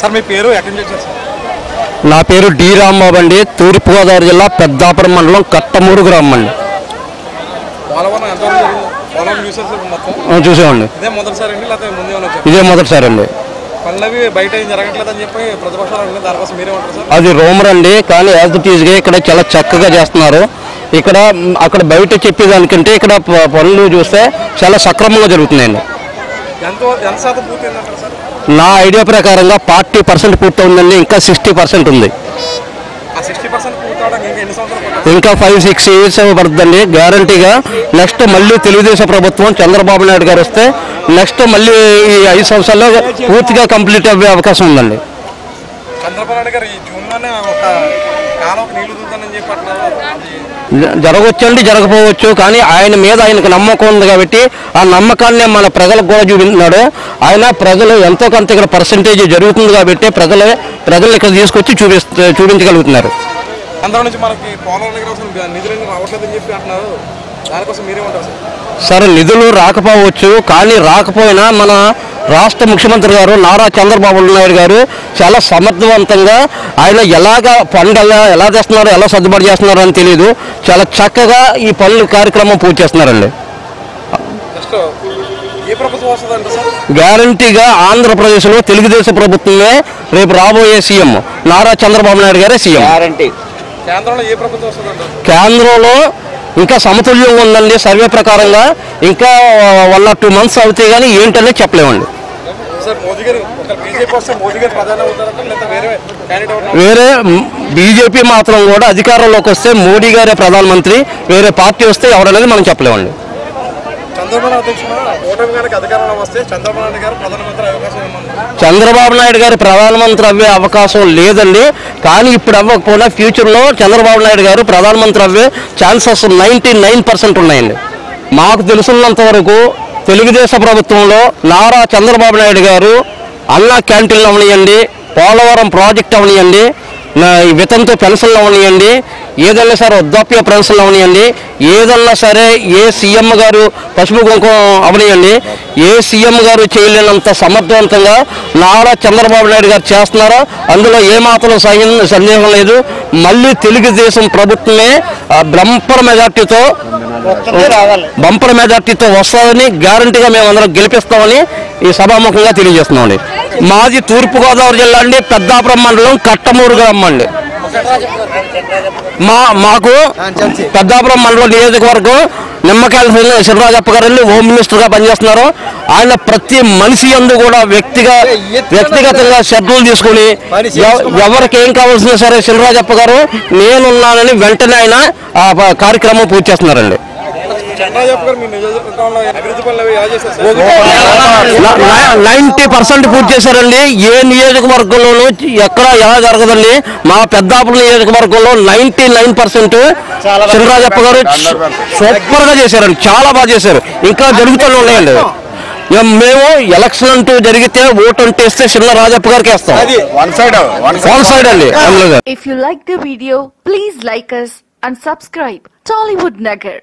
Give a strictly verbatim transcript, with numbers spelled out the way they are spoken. Sir మీ పేరు ఎక్కడ నుంచి వచ్చారు సార్? నా పేరు డి రాంబాబు అండి, తూర్పుగోదావరి జిల్లా పెద్దాపురం మండలం కట్టమూరు గ్రామం అండి. చూసామండి, ఇదే మొదటిసారి అండి. అది రూమర్ అండి, కానీ యాజ్ ఇట్ ఈజ్ గా ఇక్కడ చాలా చక్కగా చేస్తున్నారు. ఇక్కడ అక్కడ బయట చెప్పేదానికంటే ఇక్కడ పనులు చూస్తే చాలా సక్రమంగా జరుగుతున్నాయండి. నా ఐడియా ప్రకారంగా ఫార్టీ పర్సెంట్ పూర్తి ఉందండి, ఇంకా సిక్స్టీ పర్సెంట్ ఉంది. ఇంకా ఫైవ్ సిక్స్ ఇయర్స్ పడుతుందండి గ్యారంటీగా. నెక్స్ట్ మళ్ళీ తెలుగుదేశం ప్రభుత్వం చంద్రబాబు నాయుడు గారు వస్తే నెక్స్ట్ మళ్ళీ ఈ ఐదు సంవత్సరాల్లో పూర్తిగా కంప్లీట్ అయ్యే అవకాశం ఉందండి. జరగవచ్చండి, జరగపోవచ్చు, కానీ ఆయన మీద ఆయనకు నమ్మకం ఉంది కాబట్టి ఆ నమ్మకాన్ని మన ప్రజలకు కూడా చూపించినాడు ఆయన. ప్రజలు ఎంతో కొంత ఇక్కడ పర్సంటేజ్ జరుగుతుంది కాబట్టి ప్రజలు ప్రజలు ఇక్కడ తీసుకొచ్చి చూపిస్తూ చూపించగలుగుతున్నారు. సరే, నిధులు రాకపోవచ్చు, కానీ రాకపోయినా మన రాష్ట్ర ముఖ్యమంత్రి గారు నారా చంద్రబాబు నాయుడు గారు చాలా సమర్థవంతంగా ఆయన ఎలాగ పనులు ఎలా చేస్తున్నారో ఎలా సర్దుబాటు చేస్తున్నారో అని తెలియదు, చాలా చక్కగా ఈ పనుల కార్యక్రమం పూర్తి చేస్తున్నారండి. గ్యారంటీగా ఆంధ్రప్రదేశ్లో తెలుగుదేశం ప్రభుత్వమే రేపు రాబోయే సీఎం, నారా చంద్రబాబు నాయుడు గారే సీఎం. కేంద్రంలో ఇంకా సమతుల్యంగా ఉందండి. సర్వే ప్రకారంగా ఇంకా వన్ ఆర్ టూ మంత్స్ అవుతాయి, కానీ ఏంటనే చెప్పలేమండి. వేరే బీజేపీ మాత్రం కూడా అధికారంలోకి వస్తే మోడీ గారే ప్రధానమంత్రి, వేరే పార్టీ వస్తే ఎవరనేది మనం చెప్పలేమండి. చంద్రబాబు నాయుడు గారు ప్రధానమంత్రి అవ్వే అవకాశం లేదండి, కానీ ఇప్పుడు అవ్వకపోయినా ఫ్యూచర్లో చంద్రబాబు నాయుడు గారు ప్రధానమంత్రి అవ్వే ఛాన్సెస్ నైంటీ నైన్ పర్సెంట్ ఉన్నాయండి. మాకు తెలుసున్నంత వరకు తెలుగుదేశం ప్రభుత్వంలో నారా చంద్రబాబు నాయుడు గారు అన్నా క్యాంటీన్లు అవనియండి, పోలవరం ప్రాజెక్ట్ అవనియండి, వితంతు పెన్షన్లు అవనియండి, ఏదన్నా సరే వృద్ధాప్య పెన్షన్లు అవనియండి, ఏదన్నా సరే ఏ సీఎం గారు పసుపు కుంకుమ అవనియండి, ఏ సీఎం గారు చేయలేనంత సమర్థవంతంగా నారా చంద్రబాబు నాయుడు గారు చేస్తున్నారో అందులో ఏమాత్రం సందేహం లేదు. మళ్ళీ తెలుగుదేశం ప్రభుత్వమే బంపర్ మెజార్టీతో బంపర్ మెజార్టీతో వస్తామని గ్యారంటీగా మేము అందరం గెలిపిస్తామని ఈ సభాముఖంగా తెలియజేస్తున్నామండి. మాది తూర్పుగోదావరి జిల్లా అండి, పెద్దాపురం మండలం కట్టమూరు గ్రామం అండి. మా మాకు పెద్దాపురం మండలం నియోజకవర్గం నిమ్మకాయల శివరాజప్ప గారు హోమ్ మినిస్టర్గా పనిచేస్తున్నారు. ఆయన ప్రతి మనిషి అందు కూడా వ్యక్తిగా వ్యక్తిగతంగా షెడ్యూల్ తీసుకుని ఎవరికి ఏం కావాల్సినా సరే శివరాజప్ప గారు నేనున్నానని వెంటనే ఆయన ఆ కార్యక్రమం పూర్తి చేస్తున్నారండి. నైంటీ పర్సెంట్ పూర్తి చేశారండి. ఏ నియోజకవర్గంలోనూ ఎక్కడ ఎలా జరగదండి. మా పెద్దాపురం నియోజకవర్గంలో నైన్టీ నైన్ పర్సెంట్ చంద్రరాజప్ప గారు సూపర్ గా చేశారండి, చాలా బాగా చేశారు. ఇంకా జరుగుతూనే ఉన్నాయండి. మేము ఎలక్షన్ అంటూ జరిగితే ఓటు అంటే ఇస్తే చిన్న రాజప్ప గారికి వేస్తాం. వన్ సైడ్ అండి. If you like the video please like us and subscribe Tollywood Nagar.